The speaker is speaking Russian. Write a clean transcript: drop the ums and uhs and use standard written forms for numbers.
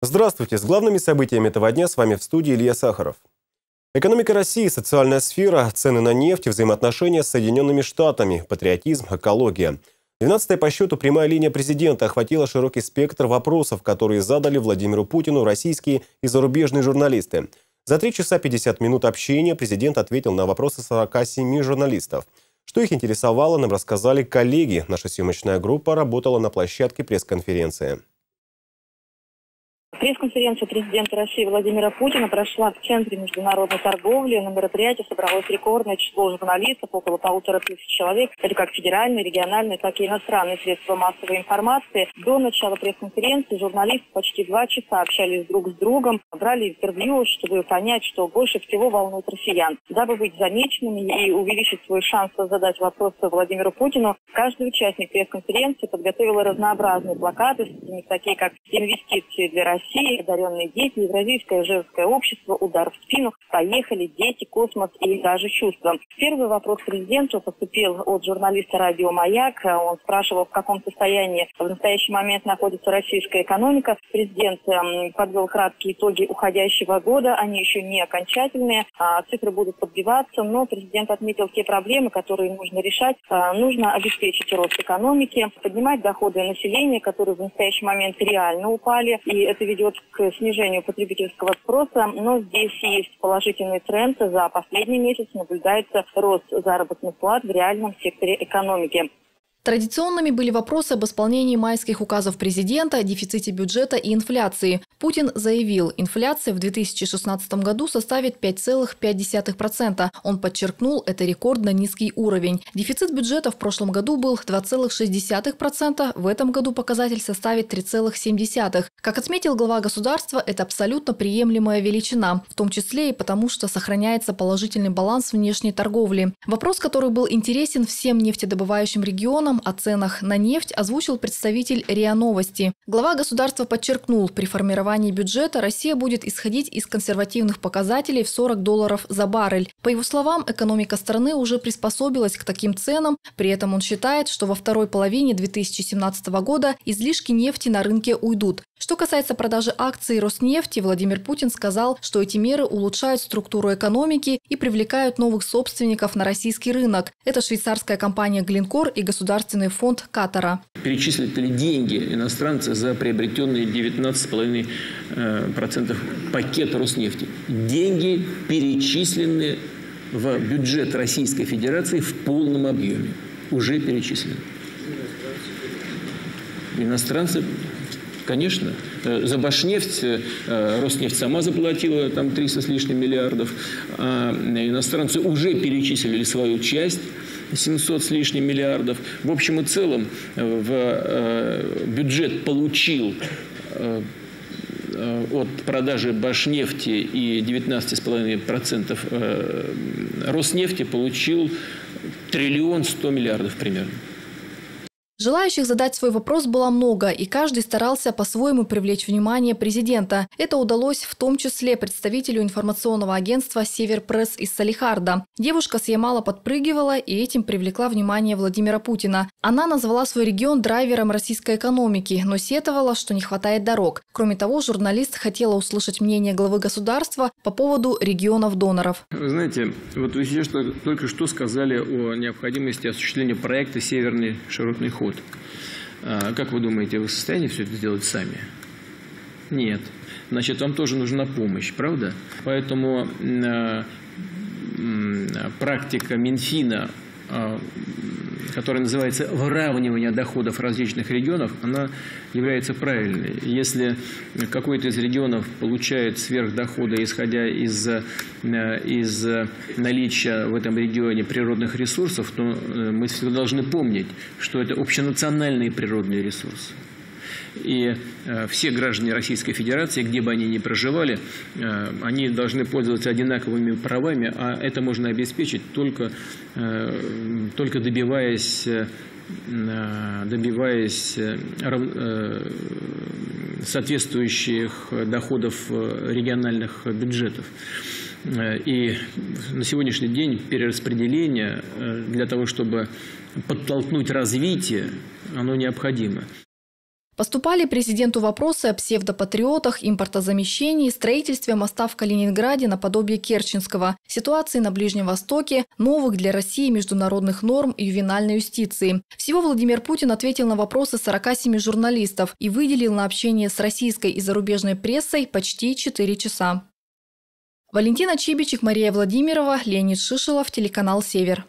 Здравствуйте! С главными событиями этого дня с вами в студии Илья Сахаров. Экономика России, социальная сфера, цены на нефть, взаимоотношения с Соединенными Штатами, патриотизм, экология. 12-я по счету прямая линия президента охватила широкий спектр вопросов, которые задали Владимиру Путину российские и зарубежные журналисты. За 3 часа 50 минут общения президент ответил на вопросы 47 журналистов. Что их интересовало, нам рассказали коллеги. Наша съемочная группа работала на площадке пресс-конференции. Пресс-конференция президента России Владимира Путина прошла в Центре международной торговли. На мероприятии собралось рекордное число журналистов, около 1500 человек. Это как федеральные, региональные, так и иностранные средства массовой информации. До начала пресс-конференции журналисты почти 2 часа общались друг с другом, брали интервью, чтобы понять, что больше всего волнует россиян. Дабы быть замеченными и увеличить свой шанс задать вопросы Владимиру Путину, каждый участник пресс-конференции подготовил разнообразные плакаты, такие как «Инвестиции для России», «Одаренные дети», «Евразийское женское общество», «Удар в спину», «Поехали», «Дети», «Космос» и даже «Чувства». Первый вопрос президенту поступил от журналиста «Радио Маяк». Он спрашивал, в каком состоянии в настоящий момент находится российская экономика. Президент подвел краткие итоги уходящего года. Они еще не окончательные. Цифры будут подбиваться, но президент отметил те проблемы, которые нужно решать. Нужно обеспечить рост экономики, поднимать доходы населения, которые в настоящий момент реально упали. И это ведет к снижению потребительского спроса, но здесь есть положительный тренд. За последний месяц наблюдается рост заработных плат в реальном секторе экономики. Традиционными были вопросы об исполнении майских указов президента, дефиците бюджета и инфляции. Путин заявил, инфляция в 2016 году составит 5,5%. Он подчеркнул, это рекордно низкий уровень. Дефицит бюджета в прошлом году был 2,6%, в этом году показатель составит 3,7%. Как отметил глава государства, это абсолютно приемлемая величина, в том числе и потому, что сохраняется положительный баланс внешней торговли. Вопрос, который был интересен всем нефтедобывающим регионам, о ценах на нефть озвучил представитель РИА Новости. Глава государства подчеркнул, при формировании бюджета Россия будет исходить из консервативных показателей в $40 за баррель. По его словам, экономика страны уже приспособилась к таким ценам, при этом он считает, что во второй половине 2017 года излишки нефти на рынке уйдут. Что касается продажи акций Роснефти, Владимир Путин сказал, что эти меры улучшают структуру экономики и привлекают новых собственников на российский рынок. Это швейцарская компания Glencore и Государственный фонд Катара. Перечислят ли деньги иностранцы за приобретенные 19,5% пакет Роснефти? Деньги перечислены в бюджет Российской Федерации в полном объеме. Уже перечислены. Иностранцы... Конечно. За Башнефть Роснефть сама заплатила там 300 с лишним миллиардов. А иностранцы уже перечислили свою часть, 700 с лишним миллиардов. В общем и целом в бюджет получил от продажи Башнефти и 19,5% Роснефти получил 1 100 000 000 000 000 примерно. Желающих задать свой вопрос было много, и каждый старался по-своему привлечь внимание президента. Это удалось в том числе представителю информационного агентства «Север-Пресс» из Салехарда. Девушка с Ямала подпрыгивала и этим привлекла внимание Владимира Путина. Она назвала свой регион драйвером российской экономики, но сетовала, что не хватает дорог. Кроме того, журналист хотела услышать мнение главы государства по поводу регионов-доноров. Вы знаете, вот вы сейчас только что сказали о необходимости осуществления проекта «Северный Широтный ход». Как вы думаете, вы в состоянии все это сделать сами? Нет. Значит, вам тоже нужна помощь, правда? Поэтому практика Минфина, которая называется выравнивание доходов различных регионов, она является правильной. Если какой-то из регионов получает сверхдоходы, исходя из наличия в этом регионе природных ресурсов, то мы всегда должны помнить, что это общенациональные природные ресурсы. И все граждане Российской Федерации, где бы они ни проживали, они должны пользоваться одинаковыми правами, а это можно обеспечить только добиваясь соответствующих доходов региональных бюджетов. И на сегодняшний день перераспределение для того, чтобы подтолкнуть развитие, оно необходимо. Поступали президенту вопросы о псевдопатриотах, импортозамещении, строительстве моста в Калининграде наподобие Керченского, ситуации на Ближнем Востоке, новых для России международных норм и ювенальной юстиции. Всего Владимир Путин ответил на вопросы 47 журналистов и выделил на общение с российской и зарубежной прессой почти 4 часа. Валентина Чебичек, Мария Владимирова, Леонид Шишилов, телеканал «Север».